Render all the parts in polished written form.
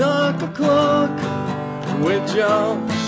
Talk O'Clock with Josh.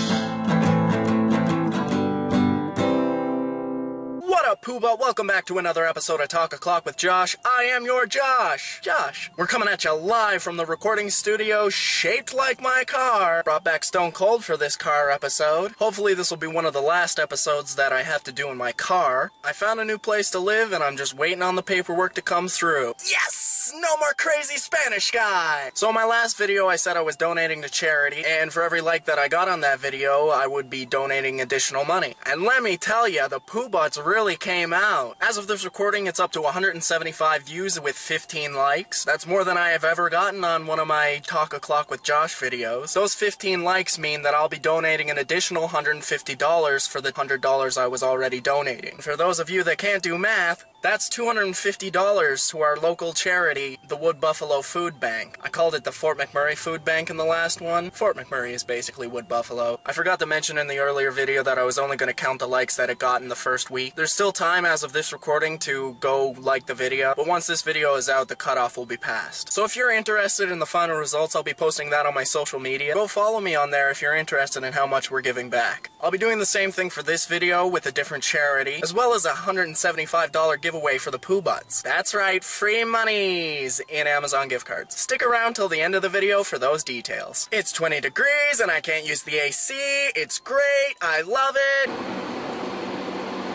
What up, Pooba? Welcome back to another episode of Talk O'Clock with Josh. I am your Josh. Josh. We're coming at you live from the recording studio shaped like my car. Brought back Stone Cold for this car episode. Hopefully this will be one of the last episodes that I have to do in my car. I found a new place to live and I'm just waiting on the paperwork to come through. Yes! No more crazy Spanish guy! So in my last video I said I was donating to charity, and for every like that I got on that video I would be donating additional money. And let me tell ya, the Pooh Butts really came out. As of this recording it's up to 175 views with 15 likes. That's more than I have ever gotten on one of my Talk O'Clock with Josh videos. Those 15 likes mean that I'll be donating an additional $150 for the $100 I was already donating. For those of you that can't do math, that's $250 to our local charity, the Wood Buffalo Food Bank. I called it the Fort McMurray Food Bank in the last one. Fort McMurray is basically Wood Buffalo. I forgot to mention in the earlier video that I was only going to count the likes that it got in the first week. There's still time as of this recording to go like the video, but once this video is out, the cutoff will be passed. So if you're interested in the final results, I'll be posting that on my social media. Go follow me on there if you're interested in how much we're giving back. I'll be doing the same thing for this video with a different charity, as well as a $175 giveaway for the Pooh Butts. That's right, free monies in Amazon gift cards. Stick around till the end of the video for those details. It's 20 degrees and I can't use the AC. It's great. I love it.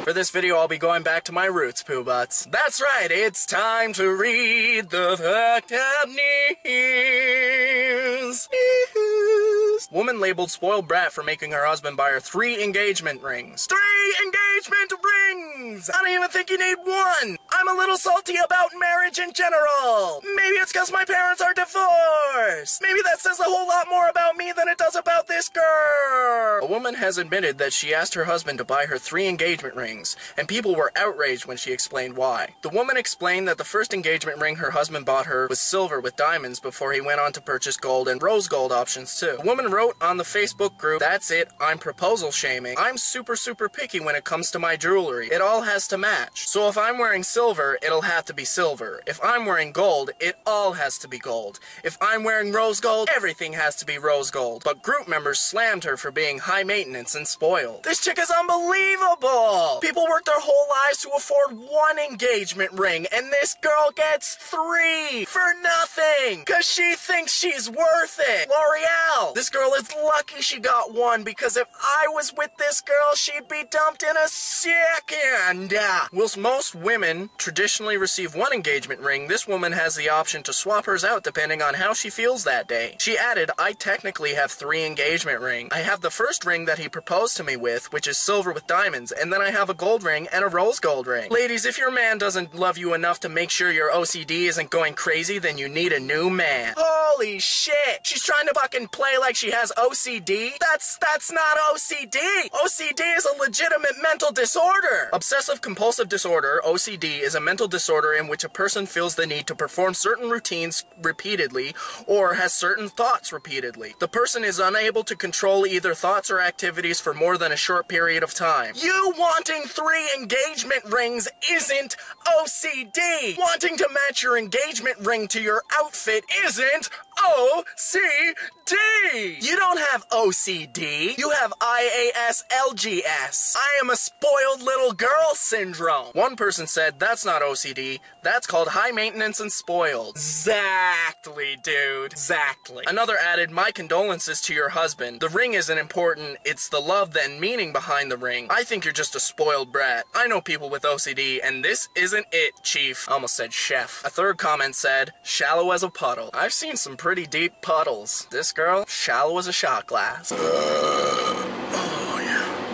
For this video, I'll be going back to my roots, Pooh Butts. That's right, it's time to read the fucked up news. Woman labeled spoiled brat for making her husband buy her 3 engagement rings. 3 engagement rings! I don't even think you need one! I'm a little salty about marriage in general! Maybe it's because my parents are divorced! Maybe that says a whole lot more about me than it does about this girl! A woman has admitted that she asked her husband to buy her 3 engagement rings, and people were outraged when she explained why. The woman explained that the first engagement ring her husband bought her was silver with diamonds before he went on to purchase gold and rose gold options too. The woman wrote on the Facebook group, "That's it, I'm proposal shaming. I'm super picky when it comes to my jewelry. It all has to match. So if I'm wearing silver, it'll have to be silver. If I'm wearing gold, it all has to be gold. If I'm wearing rose gold, everything has to be rose gold." But group members slammed her for being high maintenance and spoiled. This chick is unbelievable! People work their whole lives to afford 1 engagement ring, and this girl gets 3 for nothing! Cause she thinks she's worth it! L'Oreal! This girl is lucky she got 1, because if I was with this girl, she'd be dumped in a second. Whilst most women traditionally receive 1 engagement ring, this woman has the option to swap hers out depending on how she feels that day. She added, "I technically have 3 engagement rings. I have the first ring that he proposed to me with, which is silver with diamonds, and then I have a gold ring and a rose gold ring." Ladies, if your man doesn't love you enough to make sure your OCD isn't going crazy, then you need a new man. Holy shit! She's trying to fucking play like she has OCD? That's not OCD! OCD is a legitimate mental disorder! Obsessive-compulsive disorder, OCD, is a mental disorder in which a person feels the need to perform certain routines repeatedly or has certain thoughts repeatedly. The person is unable to control either thoughts or activities for more than a short period of time. You wanting 3 engagement rings isn't OCD! Wanting to match your engagement ring to your outfit isn't OCD! You don't have OCD, you have IAS-LGS. I am a spoiled little girl syndrome. One person said, "That's not OCD, that's called high maintenance and spoiled." Exactly, dude. Exactly. Another added, "My condolences to your husband. The ring isn't important, it's the love and meaning behind the ring. I think you're just a spoiled brat. I know people with OCD, and this isn't it, chief." I almost said chef. A third comment said, "Shallow as a puddle." I've seen some pretty deep puddles. This girl, shallow as a shot glass.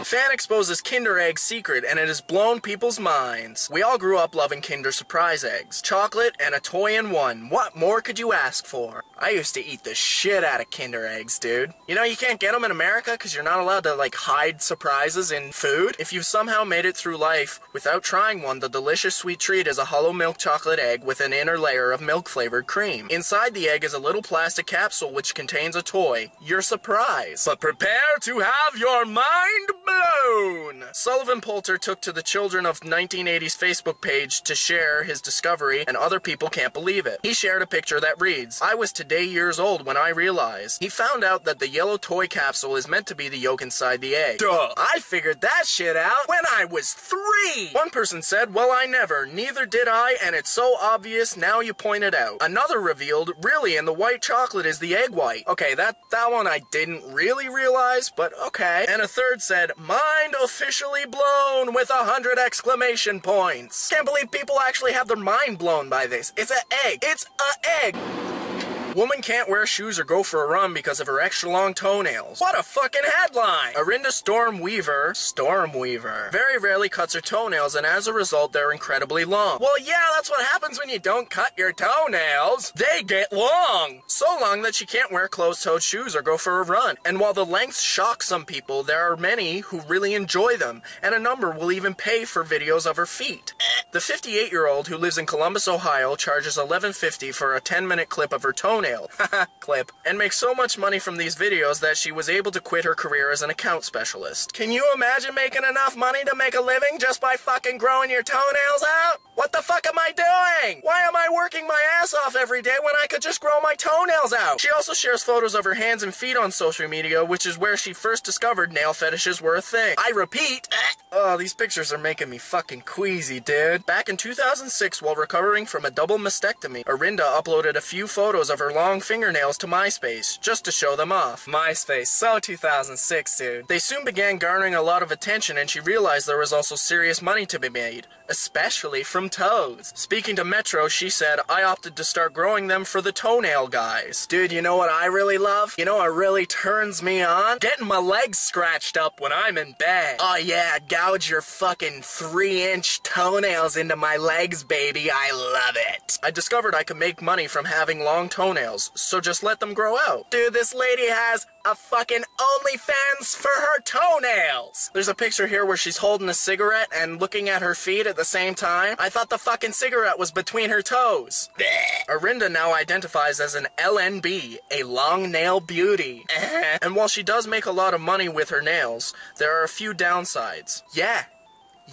Fan exposes Kinder Egg secret and it has blown people's minds. "We all grew up loving Kinder Surprise Eggs. Chocolate and a toy in one. What more could you ask for?" I used to eat the shit out of Kinder Eggs, dude. You know you can't get them in America because you're not allowed to, like, hide surprises in food. If you've somehow made it through life without trying one, the delicious sweet treat is a hollow milk chocolate egg with an inner layer of milk-flavored cream. Inside the egg is a little plastic capsule which contains a toy. Your surprise. But prepare to have your mind blown. alone! Sullivan Poulter took to the Children of 1980s Facebook page to share his discovery, and other people can't believe it. He shared a picture that reads, "I was today years old when I realized." He found out that the yellow toy capsule is meant to be the yolk inside the egg. Duh! I figured that shit out when I was 3! One person said, "Well, I never. Neither did I, and it's so obvious now you point it out." Another revealed, "Really, and the white chocolate is the egg white." Okay, that one I didn't really realize, but okay. And a third said, "Mind officially blown" with 100 exclamation points. Can't believe people actually have their mind blown by this. It's an egg. It's an egg. Woman can't wear shoes or go for a run because of her extra long toenails. What a fucking headline! Arinda Stormweaver, very rarely cuts her toenails, and as a result, they're incredibly long. Well, yeah, that's what happens when you don't cut your toenails. They get long! So long that she can't wear closed-toed shoes or go for a run. And while the lengths shock some people, there are many who really enjoy them, and a number will even pay for videos of her feet. The 58-year-old who lives in Columbus, Ohio, charges $11.50 for a 10-minute clip of her toenails. Haha, clip. And makes so much money from these videos that she was able to quit her career as an account specialist. Can you imagine making enough money to make a living just by fucking growing your toenails out? What the fuck am I doing? Why am I working my ass off every day when I could just grow my toenails out? She also shares photos of her hands and feet on social media, which is where she first discovered nail fetishes were a thing. I repeat. Oh, these pictures are making me fucking queasy, dude. Back in 2006, while recovering from a double mastectomy, Arinda uploaded a few photos of her long fingernails to MySpace, just to show them off. MySpace, so 2006, dude. They soon began garnering a lot of attention, and she realized there was also serious money to be made, especially from toes. Speaking to Metro, she said, "I opted to start growing them for the toenail guys." Dude, you know what I really love? You know what really turns me on? Getting my legs scratched up when I'm in bed. Oh yeah, gouge your fucking 3-inch toenails into my legs, baby. I love it. I discovered I could make money from having long toenails, so just let them grow out. Dude, this lady has a fucking OnlyFans for her toenails! There's a picture here where she's holding a cigarette and looking at her feet at the same time. I thought the fucking cigarette was between her toes. Blech. Arinda now identifies as an LNB, a long nail beauty. And while she does make a lot of money with her nails, there are a few downsides. Yeah.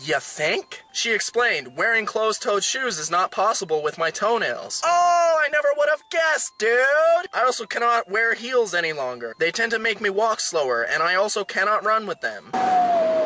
You think? She explained, "Wearing closed-toed shoes is not possible with my toenails." Oh, I never would have guessed, dude! I also cannot wear heels any longer. They tend to make me walk slower, and I also cannot run with them.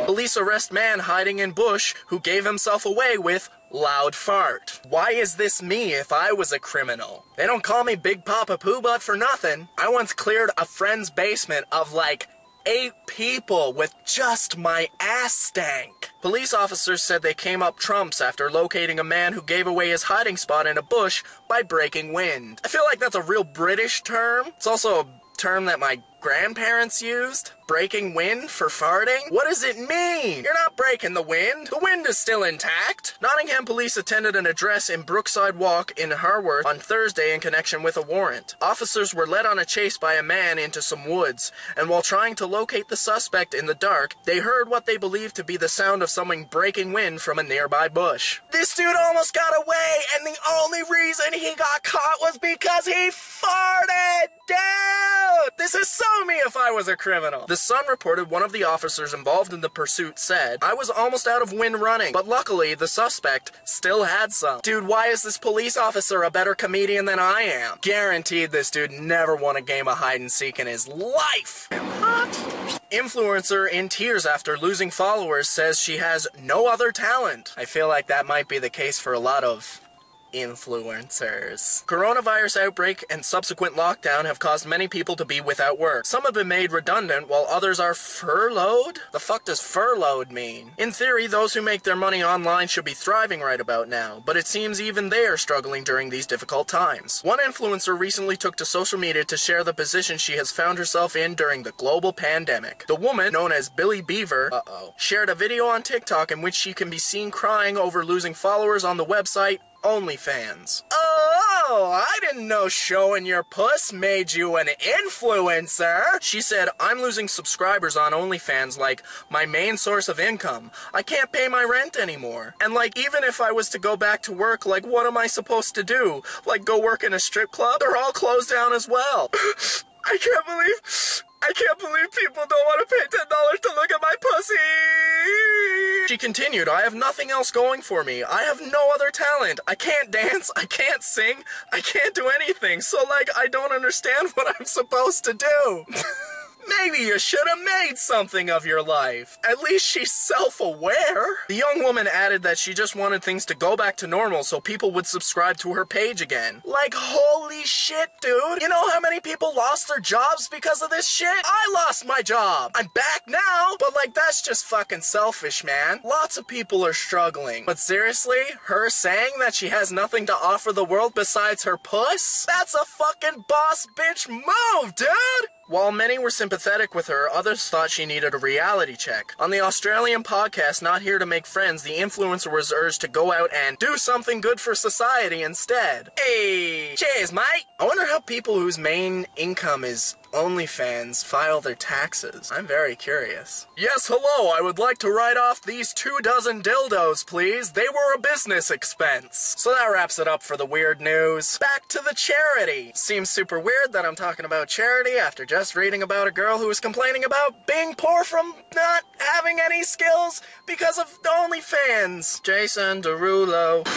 Police arrest man hiding in bush who gave himself away with loud fart. Why is this me if I was a criminal? They don't call me Big Papa Pooh Butt for nothing. I once cleared a friend's basement of like 8 people with just my ass stank. Police officers said they came up trumps after locating a man who gave away his hiding spot in a bush by breaking wind. I feel like that's a real British term. It's also a term that my grandparents used. Breaking wind for farting? What does it mean? You're not breaking the wind. The wind is still intact. Nottingham police attended an address in Brookside Walk in Harworth on Thursday in connection with a warrant. Officers were led on a chase by a man into some woods, and while trying to locate the suspect in the dark, they heard what they believed to be the sound of someone breaking wind from a nearby bush. This dude almost got away, and the only reason he got caught was because he farted! Dude! This is so me if I was a criminal. The Sun reported one of the officers involved in the pursuit said, "I was almost out of wind running, but luckily the suspect still had some." Dude, why is this police officer a better comedian than I am? Guaranteed this dude never won a game of hide and seek in his life. What? Influencer in tears after losing followers says she has no other talent. I feel like that might be the case for a lot of influencers. Coronavirus outbreak and subsequent lockdown have caused many people to be without work. Some have been made redundant while others are furloughed? The fuck does furloughed mean? In theory, those who make their money online should be thriving right about now, but it seems even they are struggling during these difficult times. One influencer recently took to social media to share the position she has found herself in during the global pandemic. The woman, known as Billy Beaver, shared a video on TikTok in which she can be seen crying over losing followers on the website OnlyFans. Oh, I didn't know showing your puss made you an influencer. She said, "I'm losing subscribers on OnlyFans like my main source of income. I can't pay my rent anymore. And like, even if I was to go back to work, like what am I supposed to do? Like go work in a strip club? They're all closed down as well. I can't believe I can't believe people don't want to pay $10 to look at my pussy. She continued, I have nothing else going for me. I have no other talent. I can't dance. I can't sing. I can't do anything. So, like, I don't understand what I'm supposed to do. Maybe you should have made something of your life. At least she's self-aware. The young woman added that she just wanted things to go back to normal so people would subscribe to her page again. Like, holy shit, dude. You know how many people lost their jobs because of this shit? I lost my job. I'm back now, but like, that's just fucking selfish, man. Lots of people are struggling. But seriously, her saying that she has nothing to offer the world besides her puss? That's a fucking boss bitch move, dude! While many were sympathetic with her, others thought she needed a reality check. On the Australian podcast Not Here To Make Friends, the influencer was urged to go out and do something good for society instead. Hey, cheers, mate! I wonder how people whose main income is OnlyFans file their taxes. I'm very curious. Yes, hello, I would like to write off these 24 dildos, please. They were a business expense. So that wraps it up for the weird news. Back to the charity. Seems super weird that I'm talking about charity after just reading about a girl who was complaining about being poor from not having any skills because of OnlyFans. Jason Derulo.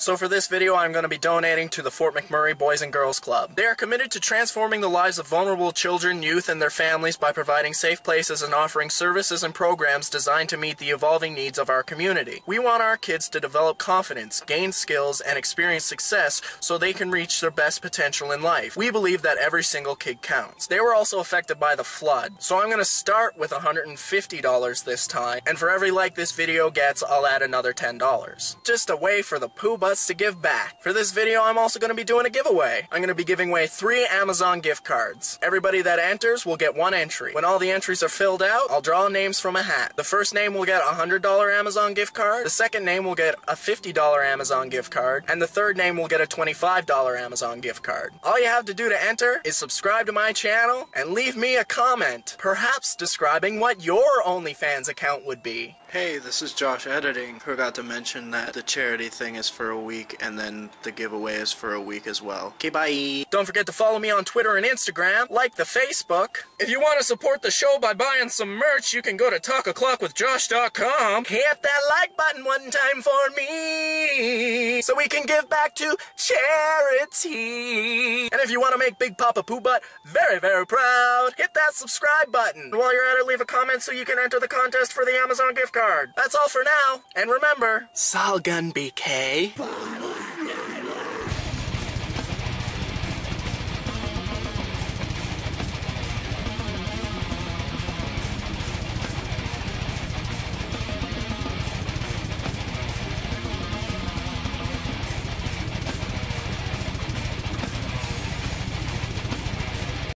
So for this video, I'm going to be donating to the Fort McMurray Boys and Girls Club. They are committed to transforming the lives of vulnerable children, youth, and their families by providing safe places and offering services and programs designed to meet the evolving needs of our community. We want our kids to develop confidence, gain skills, and experience success so they can reach their best potential in life. We believe that every single kid counts. They were also affected by the flood, so I'm going to start with $150 this time, and for every like this video gets, I'll add another $10. Just a way for the poo-bah to give back. For this video, I'm also going to be doing a giveaway. I'm going to be giving away 3 Amazon gift cards. Everybody that enters will get 1 entry. When all the entries are filled out, I'll draw names from a hat. The first name will get a $100 Amazon gift card, the second name will get a $50 Amazon gift card, and the third name will get a $25 Amazon gift card. All you have to do to enter is subscribe to my channel and leave me a comment, perhaps describing what your OnlyFans account would be. Hey, this is Josh editing. Forgot to mention that the charity thing is for a week, and then the giveaway is for a week as well. Okay, bye. Don't forget to follow me on Twitter and Instagram, like the Facebook. If you want to support the show by buying some merch, you can go to talkoclockwithjosh.com. Hit that like button one time for me, so we can give back to charity. And if you want to make Big Papa Poo Butt very, very proud, hit that subscribe button. And while you're at it, leave a comment so you can enter the contest for the Amazon gift card. That's all for now, and remember, Salgan BK.